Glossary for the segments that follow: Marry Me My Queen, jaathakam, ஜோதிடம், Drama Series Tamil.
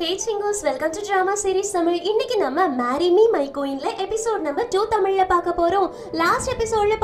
Hey Chingos, welcome to Drama Series Tamil. Today we will Marry Me My Queen episode number 2 Tamil. Last episode, hero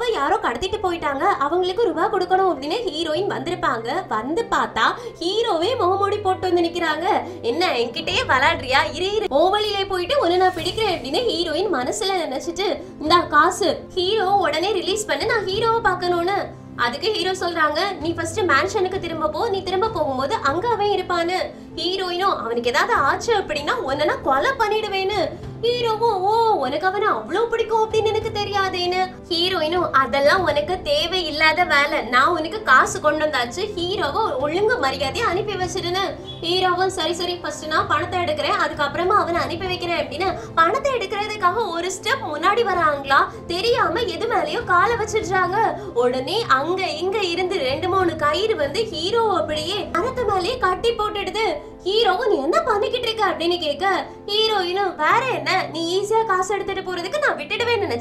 va yaro kadutittu poitaanga. Avangalukku ruba kodukanum appadine heroine vandirpaanga. Vandu paatha hero ve mohamodi pottu nikkiraanga. Enna enkitte valaadriya ire ire. Ovalile poitu ona na pidikren appadine heroine manasula nenachittu inda kaasu hero odane release panna na hero va paakanona. That's why hero solranga nee first mansion ku திரும்ப போகும்போது அங்க அவன் இருப்பான் ஹீரோயினோ அவனுக்கு ஏதாவது ஆச்சு அப்படினா உடனே கொலை பண்ணிடுவேன்னு ஹீரோவோ ஓ உனக்கு அவன அவ்ளோ பிடிக்கும் அப்படினு எனக்கு தெரியாதேன்னு ஹீரோயினோ அதெல்லாம் உனக்கு தேவை இல்லாத வேலை நான் உனக்கு காசு கொண்டு வந்தாச்சு ஹீரோவோ ஒழுங்கு மரியாதை அனுப்பி வச்சிருன்னு ஹீரோவோ சரி சரி first நான் பணத்தை எடுக்கறேன் அதுக்கு அப்புறமா அவனை அனுப்பி வைக்கிறேன் அப்படினா பணத்தை எடுக்கிறதுக்காக ஒரு ஸ்டெப் முன்னாடி வராங்களா தெரியாம எது மேலயோ காலை வச்சிடுறாங்க உடனே அங்க இங்க இருந்து ரெண்டு மூணு கயிறு வந்து ஹீரோ அப்படியே அரத்து மேலே கட்டி போட்டுடுது Hero, what are you doing? Hero, you know, where are you? You easily cash out there. First,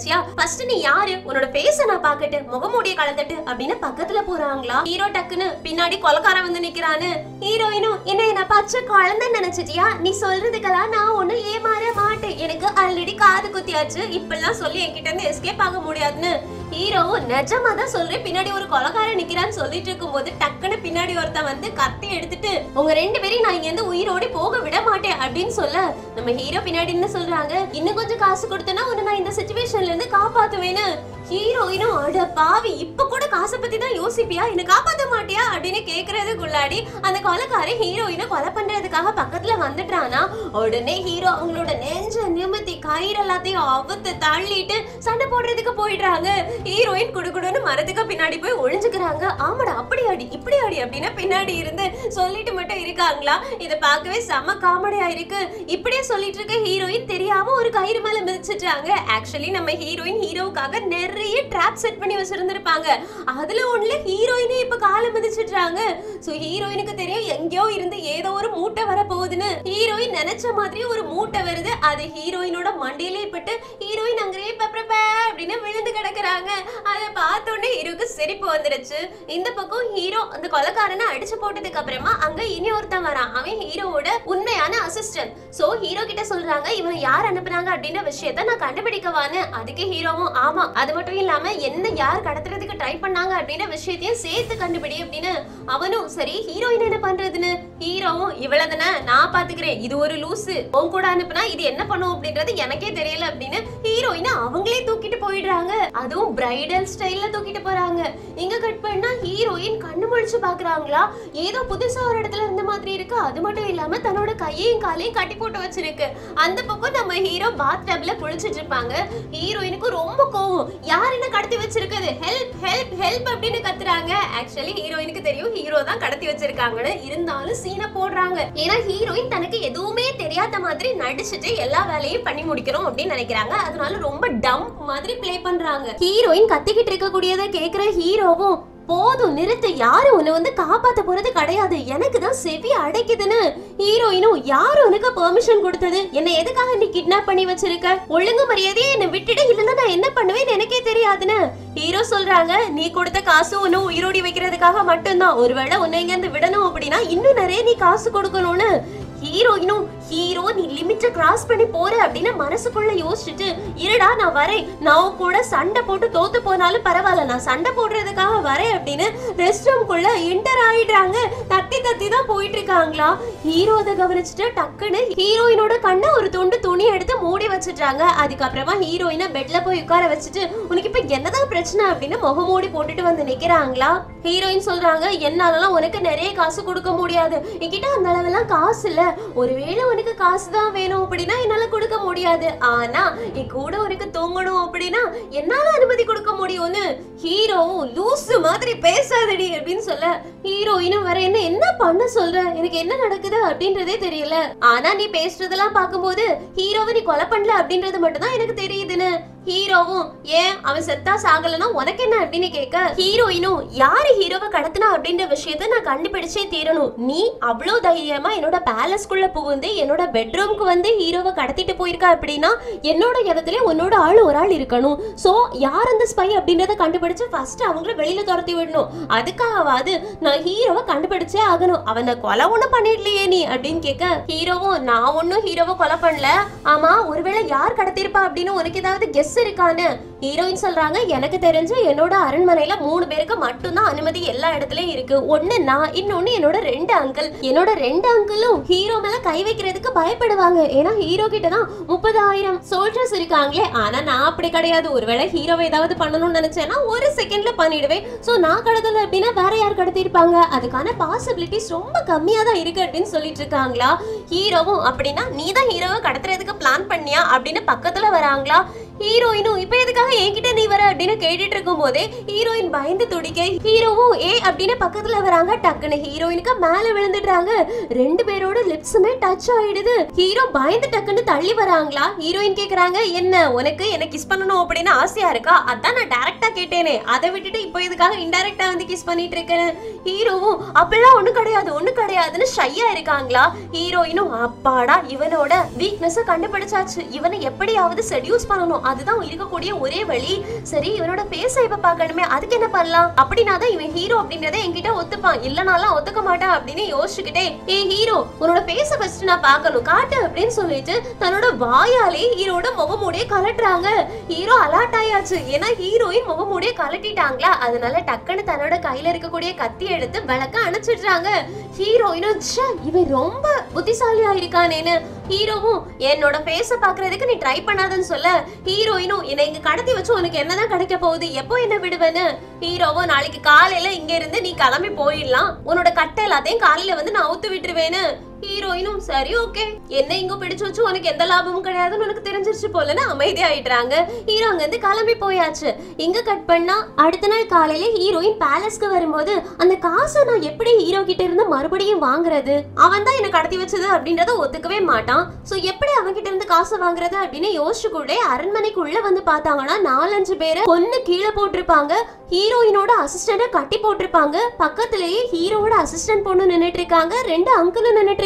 you are your face. You are looking at your face. Hero, tucked pinadi kolakara vandu nikkirana. Hero, you know, enna paatcha kalanda nenachitiya. Nee solradhukala na onu yemara maate. Enakku already kaadu kuthiyachu. Ippella solli enkitta irundhu escape aaga mudiyadunu. Hero, nijama da solre pinadi oru kolakara nikkiran sollittirukumbodhu takkana pinadi ortha vandu kathi edutittu unga rendu peri na inga irundhu uirode poga vida maate appdin solla nama hero pinadi enna solranga inna konja kaasu kodutena unna na indha situation la irundhu kaapathuven hero ino ada paavi ippa kuda kaasu pathi da yosipiya ina kaapatha maatiya appdinu kekkuradhukulladi andha kolakara hero ino kola pandradhukaga pakkathula vandudraana odane hero avangaloda nenja nimathi kaira lathai avuthu thalliittu sanda podradhukku poidraanga heroine kudukudunu maradhukku pinadi poi olinjikranga aamada appadi adi ippadi adi appina pinadi irundhu solliittu matta irukangala idha paakave sama kaamadiya irukku ippadiye sollittirukka heroine theriyama oru kairu mele midichitranga actually nama heroine herovukaga neriya trap set panni vechirundirpaanga adhula onla heroine ipo kaala midichitranga so heroine ku theriyum engiyo irundhu edho oru moota varapogudunu heroine nenacha maadhiri oru moota varudhu adhu heroine oda mandiyile pittu heroine angre peppa appina vilundu kadakkranga அத பார்த்த உடனே ஹீரோக்கு சிரிப்பு வந்துருச்சு இந்த பக்கம் hero அந்த கொலைகாரனை அடிச்சு போட்டதுக்கு அப்புறமா அங்க இனி ஒருத்தன் வரான் அவன் ஹீரோவோட உண்மையான அசிஸ்டன்ட் சோ ஹீரோ கிட்ட சொல்றாங்க இவனை யார் அனுப்புறாங்க அப்படின விஷயத்தை நான் கண்டுபிடிக்கவானே அதுக்கு ஹீரோவும் ஆமா அது மட்டும் இல்லாம என்ன யார் கடத்துறதுக்கு ட்ரை பண்ணாங்க அப்படின விஷயத்தையும் சேர்த்து கண்டுபிடி அப்படின அவனும் சரி ஹீரோயின் என்ன பண்றதுன்னு ஹீரோவும் இவளதனா நான் பாத்துக்கிறேன் இது ஒரு லூஸ் உன் கூட அனுப்புனா இது என்ன பண்ணும் அப்படின்றது எனக்கே தெரியல அப்படின ஹீரோயினை அவங்களே தூக்கிட்டு போயிடுறாங்க அதுவும் bridal style la thokite poranga inga cut panna heroine kannu mulichu paakrangala edo pudisa oru edathila irundha maadhiri iruka adu mattum illama thanoda kaiyeyum kaalaiyum katti potu vechirukku andha pakko nama hero bathtub la kulichittu irupanga heroine ku romba kovam yaar ena kadatti vechirukadhu help help help appdinu katranga actually heroine ku theriyum hero dhaan kadatti vechirukanga irundhalu seena podranga ena heroine thanakku eduvume theriyatha maadhiri nadichittu ella velayum panni mudikrom appdi nenikkranga adunala romba dumb maadhiri play pandranga hero கத்திக்கிட்டு இருக்க கூடியதை கேக்குற ஹீரோவும் போதும் நிறுத்து யாரு உன்னை வந்து காப்பாத்த போறது கிடையாது எனக்கு தான் செவி அடைக்குதுன்னு ஹீரோயினும் யாரு உனக்கு பெர்மிஷன் கொடுத்தது என்ன எதுக்காக நீ கிட்னாப் பண்ணி வச்சிருக்க ஒழுங்கு மரியாதையை என்ன விட்டுடு இல்லன்னா நான் என்ன பண்ணுவேன்னு எனக்கே தெரியாதுன்னு ஹீரோ சொல்றாங்க நீ கொடுத்த காசு உன்னை உயிரோடி வைக்கிறதுக்காக மட்டும்தான் ஒருவேளை உன்னை இங்க இருந்து விடணும் அப்படின்னா இன்னும் நிறைய நீ காசு கொடுக்கணும்னு ஹீரோ இன்னும் ஹீரோ நீ லிமிட்ட கிராஸ் பண்ணி போற அப்படினா மனசுக்குள்ள யோசிச்சிட்டு இருடா நான் வரேன் நான் கூட சண்டை போட்டு தோத்து போனாலும் பரவாயில்லை நான் சண்டை போடுறதுக்காக வரேன் அப்படினு ரெஸ்ட் ரூம்க்குள்ள என்டர் ஆயிடுறாங்க தட்டி தட்டி தான் போயிட்டு இருக்காங்களா ஹீரோத கவனிச்சிட்டு டக்குனு ஹீரோயினோட கண்ணை ஒரு துண்டு துணி எடுத்து மூடி வச்சிட்டாங்க அதுக்கு அப்புறமா ஹீரோயினை பெட்ல போய் உட்கார வச்சிட்டு உனக்கு இப்ப என்னதான் பிரச்சனை அப்படினு முகமூடி போட்டுட்டு வந்து நிக்கறாங்களா ஹீரோயின் சொல்றாங்க என்னாலலாம் உனக்கு நிறைய காசு கொடுக்க முடியாது என்கிட்ட அந்த அளவுலாம் காசு இல்ல ஒருவேளை உனக்கு காசு தான் வேணும் அப்படினா என்னால கொடுக்க முடியாது ஆனா நீ கூட உனக்கு தூங்கணும் அப்படினா என்னால அனுமதி கொடுக்க முடியும்னு ஹீரோ லூசு மாதிரி பேசாதடி அப்படினு சொல்ல ஹீரோயின வர என்ன பண்ண சொல்ற எனக்கு என்ன நடக்குது அப்படின்றதே தெரியல ஆனா நீ பேசுறதெல்லாம் பாக்கும்போது ஹீரோவை நீ கொலை பண்ணல அப்படின்றது மட்டும் தான் எனக்கு தெரியுதுன்னு Hero, yeah, I was at the Sagalana, one can have been a caker. Hero, you know, Yari hero Katana obtained a Vishetan, a Kandi Pedice Tiranu. Ni, Ablo the Yama, you know, the palace Kula Pugundi, you know, the bedroom Kuan, the hero of Katati Puirka Pedina, you know, the Yatale, one not all over Lirkanu. So, Yar and the spy obtained the Kandi Pedice first, Angla Veli Torti would know. Adaka Avadu, now hero of Kandi Pedice Agano, Avana Kola won a panitly any, a din caker. Hero, now no hero of Kola Pandla, Ama, Urvela Yar Katirpa Abdino, Urkita, the guest. Heroine சொல்றாங்க எனக்கு தெரிஞ்சு என்னோட அரண்மனையில 3 பேருக்கு மட்டும் தான் அனுமதி எல்லா இடத்துலயும் இருக்கு. ஒண்ணு நான் இன்னொன்னு என்னோட 2 அங்கிள். என்னோட 2 அங்கிளும் ஹீரோ மேல கை வைக்கிறதுக்கு பயப்படுவாங்க. ஏனா ஹீரோ கிட்ட தான் 30000 soldiers இருக்காங்களே. ஆனா நான் அப்படி கிடையாது. ஒருவேளை ஹீரோவை ஏதாவது பண்ணணும்னு நினைச்சேனா ஒரு செகண்ட்ல பண்ணிடுவேன். சோ நான் கடத்தல அப்படினா வேற யார் கடத்திருப்பாங்க? அதுக்கான பாசிபிலிட்டிஸ் ரொம்ப கம்மியா தான் இருக்கு அப்படினு சொல்லிட்டு இருக்காங்களா? ஹீரோவும் அப்படினா நீ தான் ஹீரோவை கடத்துறதுக்கு பிளான் பண்ணியா அப்படினு பக்கத்துல வராங்களா? Heroine, if you have a dinner catered to Kumode, heroine bind the Tudike, hero, eh, Abdina Pakatalavaranga, tuck and a heroine come malavan in the dragger, rent beroda lips may touch either. Hero bind the tuck and a Talivarangla, heroine cake ranga, yena, Vonaka, and a Kispano open in Asiarka, Adana directa ketene, other vitty by the car, indirecta and the Kispani tricker, hero, Apella, Unukadea, then a Shaya Erikangla, heroine, Apada, even order, weakness a Kandapatach, even a Yapadi out the seduce Pano. அதுதான் இருக்கக்கூடிய ஒரே வழி. சரி இவனோட base ஐப பார்க்கணுமே அதுக்கு என்ன பண்ணலாம்? அப்படினாத இவன் ஹீரோ அப்படிங்கறதை என்கிட்ட ஒத்துப்பான். இல்லனால ஒத்துக்க மாட்டான் அப்படினே யோசிச்சிட்டே ஏ ஹீரோ உனோட பேஸ் ஃபர்ஸ்ட் நான் பார்க்கணும் காட்டு அப்படினு சொல்லிட்டு தன்னோட வாயாலே ஹீரோட முகமூடியை கலட்டறாங்க. ஹீரோ அலர்ட் ஆயாச்சு. ஏனா ஹீரோயின் முகமூடியை கலட்டிட்டாங்களா? அதனால டக்கன தன்னோட கையில இருக்கக்கூடிய கத்தி எடுத்து வலக்க அணைச்சிடுறாங்க. ஹீரோயினும் இவன் ரொம்ப புத்திசாலியா இருக்கானேன்னு ஹீரோவும் என்னோட ஃபேஸ பார்க்கிறதுக்கு நீ ட்ரை பண்ணாதன்னு சொல்ல ஹீரோயினும் இங்க எங்க கடத்தி வச்சு உனக்கு என்னதான் கிடைக்க போகுது எப்போ என்ன விடுவேன்னு ஹீரோவோ நாளைக்கு காலையில இங்க இருந்து நீ கிளம்பி போயிடலாம் உன்னோட கட்டை எல்லாத்தையும் காலையில வந்து நான் அவுத்து விட்டுருவேன்னு ஹீரோயினும் சரி ஓகே என்ன இங்க பிடிச்சு வச்சு உனக்கு எந்த லாபமும் கிடையாதுன்னு உனக்கு தெரிஞ்சிருச்சு போலன்னு அமைதியாயிட்டாங்க. ஹீரோ அங்க இருந்து கிளம்பி போயாச்சு. இங்க கட் பண்ணா அடுத்த நாள் காலையில ஹீரோயின் பேலஸ்க்கு வரும்போது அந்த காசை நான் எப்படி ஹீரோ கிட்ட இருந்து மறுபடியும் வாங்குறது? அவன் தான் என்ன கடத்தி வச்சது அப்படின்றத ஒத்துக்கவே மாட்டான். சோ எப்படி அவன்கிட்ட இருந்து காசை வாங்குறது அப்படின்னு யோசிச்சு கூட அரண்மனைக்குள்ள வந்து பார்த்தாங்கன்னா 4-5 பேரை கொன்னு கீழே போட்டிருப்பாங்க. ஹீரோயினோட அசிஸ்டண்ட கட்டி போட்டிருப்பாங்க. பக்கத்திலேயே ஹீரோவோட அசிஸ்டன்ட் பொண்ணு நின்னுட்டு இருக்காங்க. 2 அங்கிளும் நின்னுட்டு இருக்காங்க.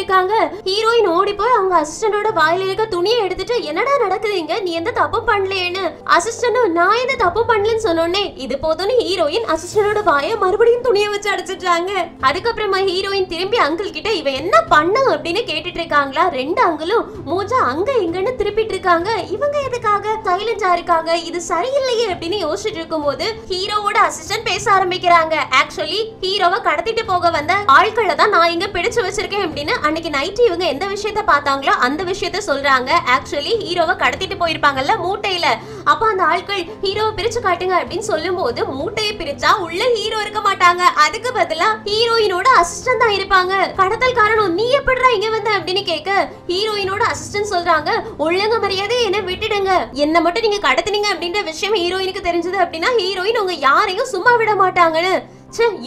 ஹீரோயின் ஓடி போய் அவங்க அசிஸ்டண்டோட வாயில இருக்க துணியை எடுத்துட்டு என்னடா நடக்குதுங்க நீ எந்த தப்பு பண்ணலையேன்னு அசிஸ்டன்ட் நான் எந்த தப்பு பண்ணலன்னு சொன்னோனே இது போதும்னு ஹீரோயின் அசிஸ்டண்டோட வாயை மறுபடியும் துணியை வச்சு அடைச்சிட்டாங்க. அதுக்கப்புறமா ஹீரோயின் திரும்பி அங்கிள் கிட்ட இவன் என்ன பண்ணா அப்படின்னு கேட்டுட்டு இருக்காங்களா? 2 அங்கிளும் மூஞ்சா அங்க எங்கன்னு திருப்பிட்டு இருக்காங்க. இவங்க எதுக்காக சைலண்டா இருக்காங்க? இது சரியில்லையே அப்படின்னு யோசிச்சுட்டு இருக்கும்போது ஹீரோவோட அசிஸ்டன்ட் பேச ஆரம்பிக்கிறாங்க. ஆக்சுவலி ஹீரோவை கடத்திட்டு போக வந்த ஆட்களை தான் நான் இங்க பிடிச்சு வச்சிருக்கேன் அப்படின்னு அன்னைக்கு நைட் இவங்க எந்த விஷயத்தை பார்த்தாங்களோ அந்த விஷயத்தை சொல்றாங்க. ஆக்சுவலி ஹீரோவை கடத்திட்டு போயிருப்பாங்கல்ல மூட்டையில. அப்ப அந்த ஆட்கள் ஹீரோவை பிரிச்சு காட்டுங்க அப்படின்னு சொல்லும்போது மூட்டையை பிரிச்சா உள்ள ஹீரோ இருக்க மாட்டாங்க. அதுக்கு பதிலா ஹீரோயினோட அசிஸ்டன்ட் தான் இருப்பாங்க. கடத்தல் காரணம் நீ எப்படிடா இங்க வந்த அப்படின்னு கேட்க ஹீரோயினோட அசிஸ்டன்ட் சொல்றாங்க ஒழுங்க மரியாதை என்ன விட்டுடுங்க என்ன மட்டும் நீங்க கடத்தினீங்க அப்படின்ற விஷயம் ஹீரோயினுக்கு தெரிஞ்சது அப்படின்னா ஹீரோயின் உங்க யாரையும் சும்மா விட மாட்டாங்கன்னு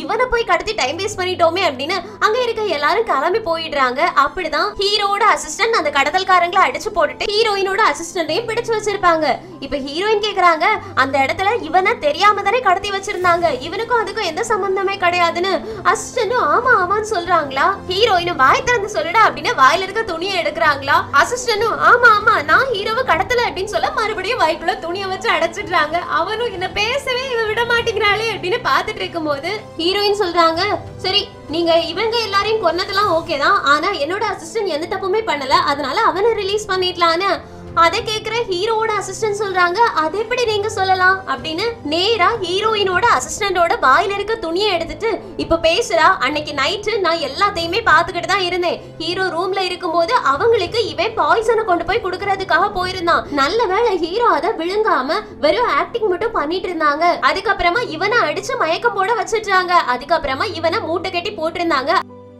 இவனை போய் கடத்தி டைம் வேஸ்ட் பண்ணிட்டோமே அப்படின்னு அங்க இருக்க எல்லாரும் கிளம்பி போயிடுறாங்க. அப்படிதான் ஹீரோட அசிஸ்டன்ட் அந்த கடத்தல்காரங்களை அடிச்சு போட்டுட்டு ஹீரோயினோட அசிஸ்டன்டையும் பிடிச்சு வச்சிருப்பாங்க. இப்ப ஹீரோயின் கேக்குறாங்க அந்த இடத்துல இவனை தெரியாம தானே கடத்தி வச்சிருந்தாங்க இவனுக்கும் அதுக்கும் எந்த சம்பந்தமே கிடையாதுன்னு. அசிஸ்டன்டும் ஆமா ஆமான்னு சொல்றாங்களா? ஹீரோயினும் வாய் திறந்து சொல்லுடா அப்படின்னு வாயில இருக்க துணியை எடுக்கிறாங்களா? அசிஸ்டன்டும் ஆமா ஆமா நான் ஹீரோவை கடத்தல அப்படின்னு சொல்ல மறுபடியும் வாய்க்குள்ள துணியை வச்சு அடைச்சிடுறாங்க. அவனும் என்ன பேசவே இவ விட மாட்டேங்கிறாளே அப்படின்னு பாத்துட்டு இருக்கும் போது ஹீரோயின் சொல்றாங்க சரி நீங்க இவங்க எல்லாரையும் கொன்னதெல்லாம் ஓகே தான் ஆனா என்னோட அசிஸ்டன்ட் எந்த தப்புமே பண்ணல அதனால அவனை ரிலீஸ் பண்ணிடலான்னு அதை கேட்குற ஹீரோவோட அசிஸ்டன்ட் சொல்றாங்க அது எப்படி நீங்க சொல்லலாம் அப்படின்னு நேரா ஹீரோயினோட அசிஸ்டண்டோட வாயில இருக்க துணியை எடுத்துட்டு இப்ப பேசுறா அன்னைக்கு நைட்டு நான் எல்லாத்தையுமே பார்த்துக்கிட்டு தான் இருந்தேன். ஹீரோ ரூம்ல இருக்கும்போது அவங்களுக்கு இவன் பாய்சனை கொண்டு போய் கொடுக்கறதுக்காக போயிருந்தான். நல்ல வேளை ஹீரோ அதை விழுங்காம வெறும் ஆக்டிங் மட்டும் பண்ணிட்டு இருந்தாங்க. அதுக்கப்புறமா இவனை அடிச்சு மயக்கம் போட வச்சிடுறாங்க. அதுக்கப்புறமா இவனை மூட்டை கட்டி போட்டிருந்தாங்க.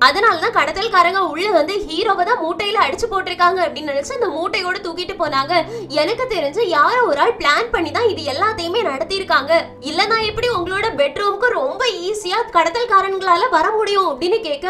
அதனாலதான் கடத்தல்காரங்க உள்ள வந்து ஹீரோவை தான் மூட்டையில அடிச்சு போட்டிருக்காங்க அப்படின்னு நினைச்சு அந்த மூட்டையோட தூக்கிட்டு போனாங்க. எனக்கு தெரிஞ்சு யாரோ ஒரு ஆள் பிளான் பண்ணி தான் இது எல்லாத்தையுமே நடத்திருக்காங்க. இல்ல நான் எப்படி உங்களோட பெட்ரூம்க்கு ரொம்ப ஈஸியா கடத்தல்காரங்களால வர முடியும் அப்படின்னு கேட்க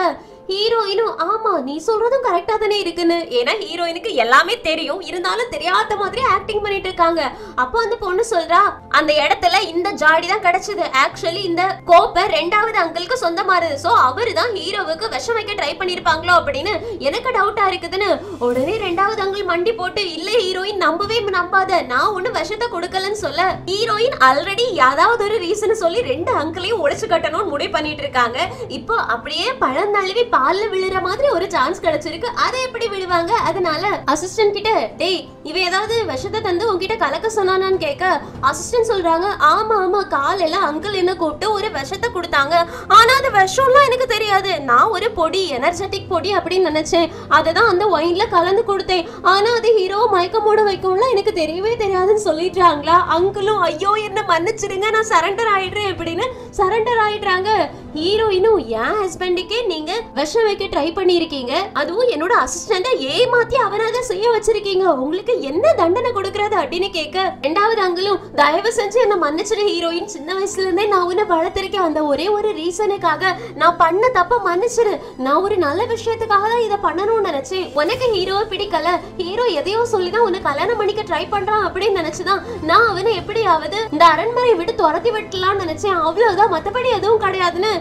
Hero, Ama, நீ சொல்றதும் கரெக்ட்டா தானே இருக்குன்னு. ஏனா ஹீரோயினுக்கு எல்லாமே தெரியும். இருந்தாலும் தெரியாத மாதிரி ஆக்டிங் பண்ணிட்டு இருக்காங்க. அப்போ அந்த பொண்ணு சொல்றா, அந்த இடத்துல இந்த ஜாடி தான் கிடைச்சது. ஆக்சுவலி இந்த கோப்பை இரண்டாவது அங்கிளுக்கு சொந்தமானது. சோ அவர்தான் ஹீரோவுக்கு விஷம் வைக்க ட்ரை பண்ணிருப்பாங்களோ அப்படினு எனக்கு டவுட்டா இருக்குதுன்னு. உடனே இரண்டாவது அங்கிள் மண்டி போட்டு இல்ல ஹீரோயின் நம்பவே நம்பாத. நான் ஒண்ணு விஷத்தை கொடுக்கலன்னு சொல்ல ஹீரோயின் ஆல்ரெடி யாராவது ஒரு ரீசன் சொல்லி ரெண்டு அங்கிளையும் உடைச்சு கட்டணும்னு முடிவு பண்ணிட்டு இருக்காங்க. இப்போ அப்படியே பழம் நழுவி பால்ல விழுற மாதிரி ஒரு சான்ஸ் கிடைச்சிருக்கு. அதை எப்படி விடுவாங்க? அதனால அசிஸ்டன்ட் கிட்ட டேய் இவ ஏதாவது விஷத்தை தந்து உன்கிட்ட கலக்க சொன்னானான்னு கேட்க அசிஸ்டன்ட் சொல்றாங்க ஆமா ஆமா காலையில அங்கிள் என்ன கூப்பிட்டு ஒரு விஷத்தை கொடுத்தாங்க. ஆனா அது விஷம்லாம் எனக்கு தெரியாது. நான் ஒரு பொடி எனர்ஜெட்டிக் பொடி அப்படின்னு நினைச்சேன். அததான் அந்த ஒயின்ல கலந்து கொடுத்தேன். ஆனா அது ஹீரோ மயக்கமோட வைக்கும்லாம் எனக்கு தெரியவே தெரியாதுன்னு சொல்லிடுறாங்களா. அங்கிளும் ஐயோ என்ன மன்னிச்சிருங்க நான் சரண்டர் ஆயிடுறேன் அப்படின்னு சரண்டர் ஆயிடுறாங்க. ஹீரோயினும் என் ஹஸ்பண்டுக்கே நீங்க விஷம் வைக்க ட்ரை பண்ணிருக்கீங்க, அதுவும் என்னோட அசிஸ்டண்ட ஏமாத்தி அவராத செய்ய வச்சிருக்கீங்க, உங்களுக்கு என்ன தண்டனை கொடுக்கறது அப்படின்னு கேட்க ரெண்டாவது அங்கிளும் தயவு செஞ்சு என்ன மன்னிச்சிரு ஹீரோயின், சின்ன வயசுல இருந்தே நான் உன்னை வளர்த்திருக்கேன், அந்த ஒரே ஒரு ரீசனுக்காக நான் பண்ண தப்ப மன்னிச்சிரு, நான் ஒரு நல்ல விஷயத்துக்காக தான் இதை பண்ணணும்னு நினைச்சேன், உனக்கு ஹீரோவை பிடிக்கல, ஹீரோ எதையோ சொல்லிதான் உன்னை கல்யாணம் பண்ணிக்க ட்ரை பண்றான் அப்படின்னு நினைச்சுதான் நான் அவனை எப்படியாவது இந்த அரண்மனை விட்டு துரத்தி விட்டலாம்னு நினைச்சேன், அவ்வளவுதான், மத்தபடி எதுவும் கிடையாதுன்னு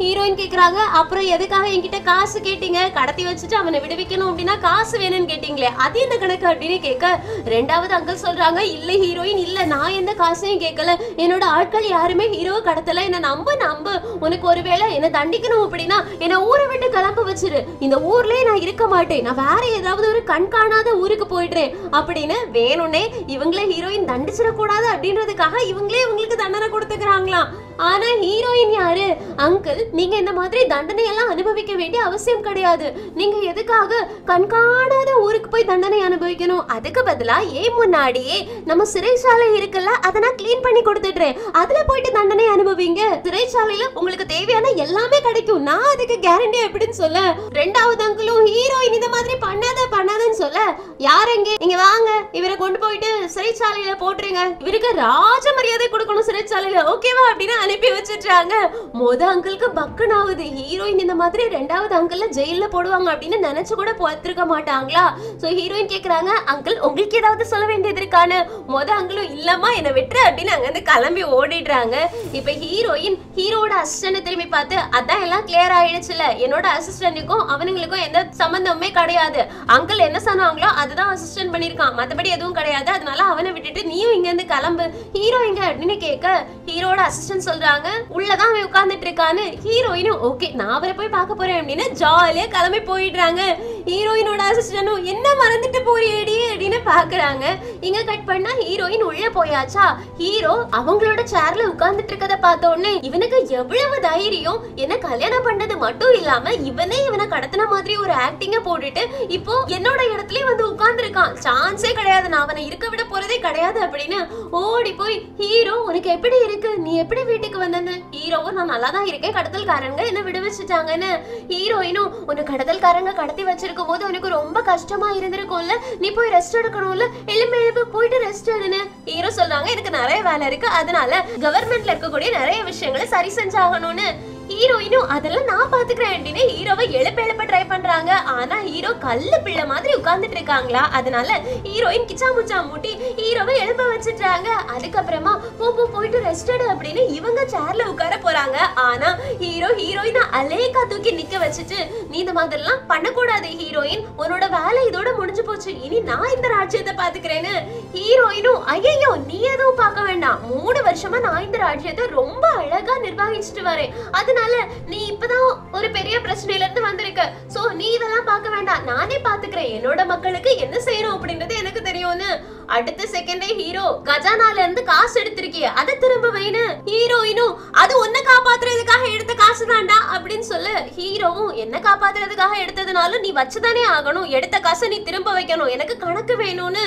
ஹீரோயின் கேக்குறாங்க. அப்புறம் எதுக்காக என்கிட்ட காசு கேட்டீங்க, கடத்தி வச்சுட்டு அவனை விடுவிக்கணும் அப்படின்னா காசு வேணும்னு கேட்டீங்களே அது என்ன கணக்கு அப்படின்னு கேட்க ரெண்டாவது அங்கிள் சொல்றாங்க இல்ல ஹீரோயின் இல்ல நான் எந்த காசையும் கேட்கல, என்னோட ஆட்கள் யாருமே ஹீரோவை கடத்தல, என்ன நம்பு, உனக்கு ஒருவேளை என்ன தண்டிக்கணும் அப்படின்னா என்னை ஊரை விட்டு கிளம்ப வச்சிரு, இந்த ஊர்லயே நான் இருக்க மாட்டேன், நான் வேற ஏதாவது ஒரு கண்காணாத ஊருக்கு போயிடுறேன் அப்படின்னு வேணும்னே இவங்களே ஹீரோயின் தண்டிச்சிடக்கூடாது அப்படின்றதுக்காக இவங்களே இவங்களுக்கு தண்டனை கொடுத்துக்கிறாங்களாம். ஆனா ஹீரோயின் யாரு அங்கிள் நீங்க இந்த மாதிரி தண்டனை எல்லாம் அனுபவிக்க வேண்டிய அவசியம் கிடையாது, நீங்க எதுக்காக கண்காணாத ஊருக்கு போய் தண்டனை அனுபவிக்கணும், அதுக்கு பதிலா ஏன் முன்னாடியே நம்ம சிறைச்சாலை இருக்குல்ல அதை நான் கிளீன் பண்ணி கொடுத்துடுறேன், அதுல போயிட்டு தண்டனை அனுபவிங்க, சிறைச்சாலையில உங்களுக்கு தேவையான எல்லாமே கிடைக்கும், நான் அதுக்கு கேரண்டி அப்படின்னு சொல்ல ரெண்டாவது அங்கிளும் ஹீரோயின் இந்த மாதிரி பண்ணாதன்னு சொல்ல யாரெங்க நீங்க வாங்க இவரை கொண்டு போயிட்டு சிறைச்சாலையில போட்டுருங்க, இவருக்கு ராஜ மரியாதை கொடுக்கணும் சிறைச்சாலையில ஓகேவா அப்படின்னு அனுப்பி வச்சிடுறாங்க. மொத அங்கிளுக்கு பக்கன் ஆகுது, ஹீரோயின் இந்த மாதிரி ரெண்டாவது அங்கிள் ஜெயில போடுவாங்க அப்படின்னு நினைச்சு கூட பார்த்திருக்க மாட்டாங்களா. சோ ஹீரோயின் கேக்குறாங்க அங்கிள் உங்களுக்கு ஏதாவது சொல்ல வேண்டியது இருக்கானு, மொத அங்கிளும் இல்லமா என்ன விட்டுரு அப்படின்னு அங்க இருந்து கிளம்பி ஓடிடுறாங்க. இப்ப ஹீரோயின் ஹீரோட அசிஸ்டன்ட் திரும்பி பார்த்து அதான் எல்லாம் கிளியர் ஆயிடுச்சுல, என்னோட அசிஸ்டன்ட்டுக்கும் அவனுங்களுக்கும் எந்த சம்பந்தமுமே கிடையாது, அங்கிள் என்ன சொன்னாங்களோ அதுதான் அசிஸ்டன்ட் பண்ணிருக்கான், மத்தபடி எதுவும் கிடையாது, அதனால அவனை விட்டுட்டு நீயும் இங்க இருந்து கிளம்பு ஹீரோ இங்க அப்படின்னு கேட்க ஹீரோட அசிஸ்டன்ட் சொல்றாங்க உள்ளதான் அவன் உட்கார்ந்துட்டு இருக்கான்னு. ஹீரோயினும் ஓகே நான் அவரை போய் பார்க்க போறேன் அப்படின்னு ஜாலியா கிளம்பி போயிடுறாங்க. ஹீரோயினோட அசிஸ்டன்டும் என்ன மறந்துட்டு போறியேடி அப்படின்னு பாக்குறாங்க. இங்க கட் பண்ணா ஹீரோயின் உள்ள போயாச்சா. ஹீரோ அவங்களோட சேர்ல உட்கார்ந்துட்டு இருக்கத பார்த்த உடனே இவனுக்கு எவ்வளவு தைரியம், என்ன கல்யாணம் பண்ணது மட்டும் இல்லாம இவனே இவனை கடத்தின மாதிரி ஒரு ஆக்டிங்க போட்டுட்டு இப்போ என்னோட இடத்துலயே வந்து உட்கார்ந்துருக்கான், சான்ஸே கிடையாது, நான் அவனை இருக்க விட போறதே கிடையாது அப்படின்னு ஓடி போய் ஹீரோ உனக்கு எப்படி இருக்கு, நீ எப்படி வீட்டுக்கு வந்தேன்னு, ஹீரோவும் நான் நல்லா தான் இருக்கேன், கடத்தல்காரங்க என்ன விட வச்சுட்டாங்கன்னு. ஹீரோயினும் உன்னை கடத்தல்காரங்க கடத்தி வச்சிருக்கும் போது உனக்கு ரொம்ப கஷ்டமா இருந்திருக்கும்ல, நீ போய் ரெஸ்ட் எடுக்கணும்ல, எழும்பு போயிட்டு ரெஸ்ட் எடுன்னு. ஹீரோ சொல்றாங்க எனக்கு நிறைய வேலை இருக்கு, அதனால கவர்மெண்ட்ல இருக்கக்கூடிய நிறைய விஷயங்களை சரி செஞ்சாகணும்னு. ஹீரோயினும் அதெல்லாம் நான் பாத்துக்கிறேன் அப்படின்னு ஹீரோவை எழுப்ப ட்ரை பண்றாங்க. ஆனா ஹீரோ கல்லு பிள்ளை மாதிரி உட்கார்ந்துட்டு இருக்காங்களா, அதனால ஹீரோயின் கிச்சா முச்சா மூட்டி ஹீரோவை எழுப்ப வச்சிடுறாங்க. அதுக்கப்புறமா பூ போயிட்டு ரெஸ்ட் எடு அப்படின்னு இவங்க சேர்ல உட்கார போறாங்க. ஆனா ஹீரோ ஹீரோயினை அலேக்கா தூக்கி நிக்க வச்சுட்டு நீ இந்த மாதிரிலாம் பண்ணக்கூடாது ஹீரோயின், உன்னோட வேலை இதோட முடிஞ்சு போச்சு, இனி நான் இந்த ராஜ்யத்தை பாத்துக்கிறேன்னு. ஹீரோயினும் ஐயோ நீ எதுவும் பார்க்க வேண்டாம், 3 வருஷமா நான் இந்த ராஜ்யத்தை ரொம்ப அழகா நிர்வகிச்சுட்டு வரேன், அதனால நீ இப்பதான் ஒரு பெரிய பிரச்சனையில இருந்து வந்திருக்க, சோ நீ இதெல்லாம் பார்க்க வேண்டாம், நானே பாத்துக்கிறேன், என்னோட மக்களுக்கு என்ன செய்யணும் அப்படின்றது எனக்கு தெரியும்னு. அடுத்த செகண்டே ஹீரோ கஜானால இருந்து காசு எடுத்திருக்கிய அத திரும்ப வைனு. ஹீரோயினும் அது உன்னை காப்பாத்துறதுக்காக எடுத்த காசு தான்டா அப்படின்னு சொல்ல ஹீரோவும் என்ன காப்பாத்துறதுக்காக எடுத்ததுனாலும் நீ வச்சுதானே ஆகணும், எடுத்த காசை நீ திரும்ப வைக்கணும், எனக்கு கணக்கு வேணும்னு.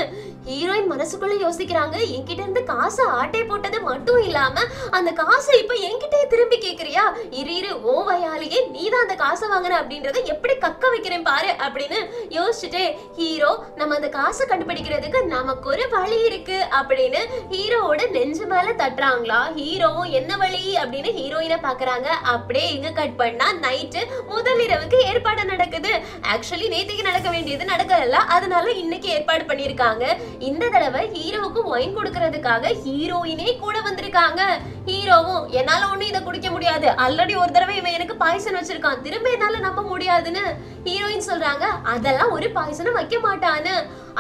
ஹீரோயின் மனசுக்குள்ள யோசிக்கிறாங்க என்கிட்ட இருந்து காசை ஆட்டை போட்டது மட்டும் இல்லாம அந்த காசை இப்ப என்கிட்டயே திரும்பி கேக்குறியா, இரு ஓ வயாலியே நீதான் அந்த காசை வாங்குற அப்படின்றத எப்படி கக்க வைக்கிறேன் பாரு அப்படினு யோசிச்சிட்டு ஹீரோ நம்ம அந்த காசை கண்டுபிடிக்கிறதுக்கு நமக்கு ஒரு வழி இருக்கு அப்படினு ஹீரோவோட நெஞ்சு மேல தட்டறாங்களா. ஹீரோ என்ன வழி அப்படினு ஹீரோயினை பார்க்கறாங்க. அப்படியே இங்க கட் பண்ணா நைட் முதல் இரவுக்கு ஏற்பாடு நடக்குது. ஆக்சுவலி நேத்திக்கு நடக்க வேண்டியது நடக்கல, அதனால இன்னைக்கு ஏற்பாடு பண்ணிருக்காங்க. இந்த தடவை ஹீரோவுக்கு ஒயின் கொடுக்கிறதுக்காக ஹீரோயினே கூட வந்திருக்காங்க. ஹீரோவும் என்னால ஒண்ணு இத குடிக்க முடியாது, ஆல்ரெடி ஒரு தடவை இவன் எனக்கு பாய்சன் வச்சிருக்கான், திரும்ப என்னால நம்ப முடியாதுன்னு ஹீரோயின் சொல்றாங்க. அதெல்லாம் ஒரு பாய்சனும் வைக்க மாட்டான்னு.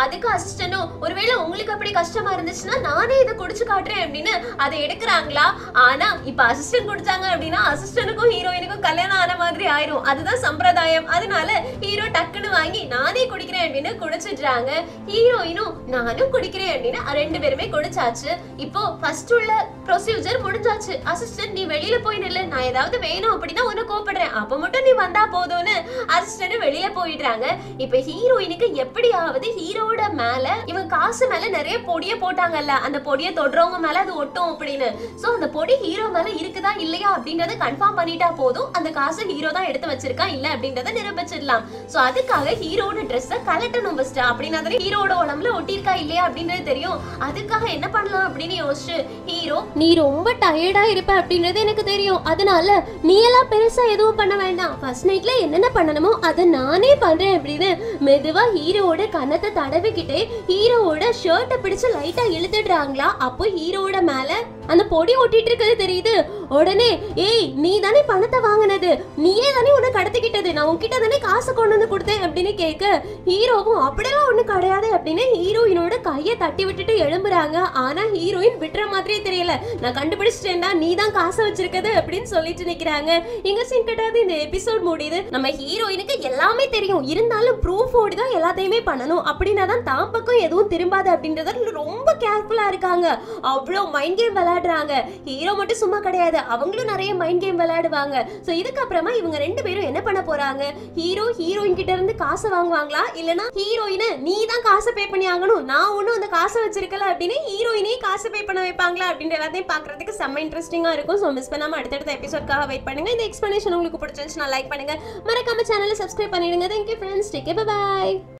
அதுக்கு அசிஸ்டனும் ஒருவேளை உங்களுக்கு அப்படி கஷ்டமா இருந்துச்சுன்னா நானே இதை குடிச்சு காட்டுறேன் அப்படின்னு அதை எடுக்கிறாங்களா. ஆனா இப்ப அசிஸ்டன்ட் குடிச்சாங்க அப்படின்னா அசிஸ்டனுக்கும் ஹீரோயினுக்கும் கல்யாணம் ஆன மாதிரி ஆயிரும், அதுதான் சம்பிரதாயம். அதனால ஹீரோ டக்குன்னு வாங்கி நானே குடிக்கிறேன் அப்படின்னு குடிச்சிடுறாங்க. ஹீரோயினும் நானும் குடிக்கிறேன் அப்படின்னு ரெண்டு பேருமே குடிச்சாச்சு. இப்போ ஃபர்ஸ்ட் உள்ள ப்ரொசீஜர் முடிஞ்சாச்சு. அசிஸ்டன்ட் நீ வெளியில போய் நில்ல, நான் ஏதாவது வேணும் அப்படின்னா உன்னை கூப்பிடுறேன், அப்ப மட்டும் நீ வந்தா போதும்னு அசிஸ்டன்ட் வெளியில போயிடுறாங்க. இப்ப ஹீரோயினுக்கு எப்படியாவது ஹீரோ மேல இவன் காசு மேல நிறைய பொடிய போட்டாங்கல்ல, அந்த பொடியை தொடுறவங்க மேல அது ஒட்டும் அப்படின்னு. சோ அந்த பொடி ஹீரோ மேல இருக்குதா இல்லையா அப்படிங்கறத கன்ஃபார்ம் பண்ணிட்டா போதும், அந்த காசு ஹீரோ தான் எடுத்து வச்சிருக்கான் இல்ல அப்படிங்கறத நிரூபிச்சிடலாம். சோ அதுக்காக ஹீரோட ட்ரெஸ் கலட்டணும் ஃபர்ஸ்ட், அப்படின்னா தானே ஹீரோட உடம்புல ஒட்டிருக்கா இல்லையா அப்படிங்கறது தெரியும். அதுக்காக என்ன பண்ணலாம் அப்படின்னு யோசிச்சு ஹீரோ, நீ ரொம்ப டயர்டா இருப்ப அப்படிங்கறது எனக்கு தெரியும், அதனால நீ எல்லாம் பெருசா எதுவும் பண்ண வேண்டாம், ஃபர்ஸ்ட் நைட்ல என்னென்ன பண்ணணுமோ அதை நானே பண்றேன் அப்படின்னு மெதுவா ஹீரோட கண்ணத்தை தட கிட்டே ஹீரோவோட ஷர்ட்டை பிடிச்சு லைட்டா இழுத்துடுறாங்களா. அப்போ ஹீரோட மேல அந்த பொடி ஒட்டிட்டு இருக்கிறது தெரியுது. உடனே ஏய் நீ தானே பணத்தை வாங்கினது, நீயே தானே உன்னை கடத்திக்கிட்டது, நான் உன்கிட்ட தானே காசு கொண்டு வந்து கொடுத்தேன் அப்படின்னு கேட்க ஹீரோவும் அப்படிலாம் ஒன்றும் கிடையாது அப்படின்னு ஹீரோயினோட கையை தட்டி விட்டுட்டு எழும்புறாங்க. ஆனா ஹீரோயின் விட்டுற மாதிரியே தெரியல, நான் கண்டுபிடிச்சிட்டேன்டா நீ தான் காசை வச்சிருக்கது அப்படின்னு சொல்லிட்டு நிற்கிறாங்க. எங்க சீன் கட்டாது இந்த எபிசோட் முடியுது. நம்ம ஹீரோயினுக்கு எல்லாமே தெரியும், இருந்தாலும் ப்ரூஃப் ஓடி தான் எல்லாத்தையுமே பண்ணணும் அப்படின்னா தான் தான் பக்கம் எதுவும் திரும்பாது அப்படின்றத ரொம்ப கேர்ஃபுல்லா இருக்காங்க. அவ்வளோ மைண்ட் கேம் விளையாடுறாங்க. ஹீரோ மட்டும் சும்மா கிடையாது, அவங்களும் நிறைய மைண்ட் கேம் விளையாடுவாங்க. சோ இதுக்கப்புறமா இவங்க ரெண்டு பேரும் என்ன பண்ண போறாங்க, ஹீரோ ஹீரோயின் கிட்ட இருந்து காசை வாங்குவாங்களா இல்லனா ஹீரோயினை நீ தான் காசை பே பண்ணி ஆகணும், நான் ஒன்னும் அந்த காசை வச்சிருக்கல அப்படின்னு ஹீரோயினே காசை பே பண்ண வைப்பாங்களா அப்படின்ற எல்லாத்தையும் பாக்குறதுக்கு செம்ம இன்ட்ரெஸ்டிங்கா இருக்கும். சோ மிஸ் பண்ணாம அடுத்தடுத்த எபிசோட்காக வெயிட் பண்ணுங்க. இந்த எக்ஸ்பிளனேஷன் உங்களுக்கு பிடிச்சிருந்துச்சுன்னா லைக் பண்ணுங்க, மறக்காம சேனலை சப்ஸ்கிரைப் பண்ணிடுங்க. Thank you friends, take care, bye by.